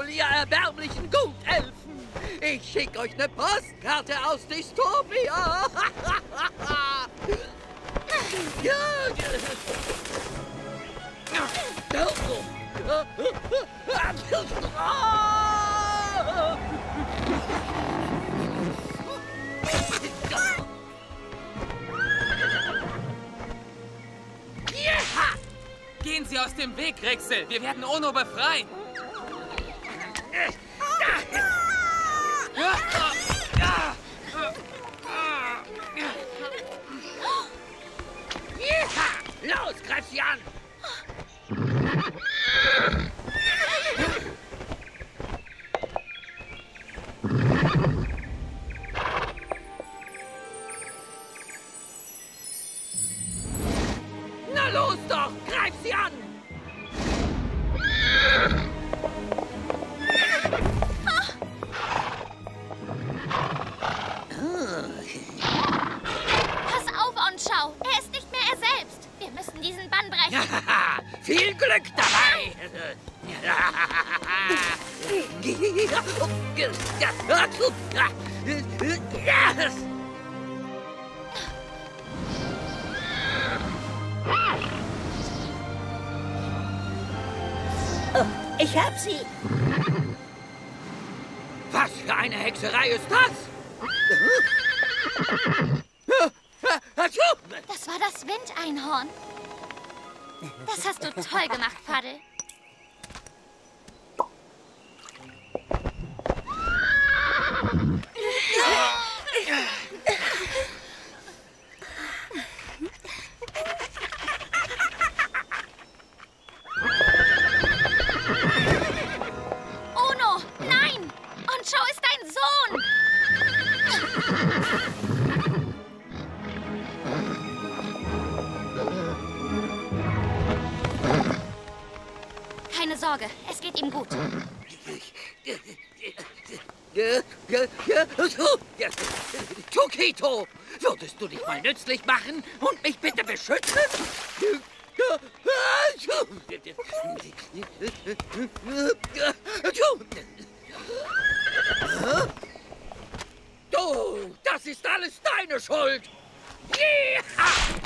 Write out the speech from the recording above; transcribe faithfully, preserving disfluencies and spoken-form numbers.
wohl ihr erbärmlichen Gutelfen. Ich schicke euch eine Postkarte aus Dystopia. Gehen Sie aus dem Weg, Rexel. Wir werden Ono befreien. Los, greif sie an! Na los doch, greif sie an! Pass auf, Onschau! Er ist nicht mehr er selbst! Wir müssen diesen Bann brechen! Viel Glück dabei! Oh, ich hab sie! Was für eine Hexerei ist das? Das war das Windeinhorn. Das hast du toll gemacht, Paddel. Ono, nein! Onschau ist dein Sohn! Keine Sorge, es geht ihm gut. Tukito, würdest du dich mal nützlich machen und mich bitte beschützen? Du, das ist alles deine Schuld. Yeah!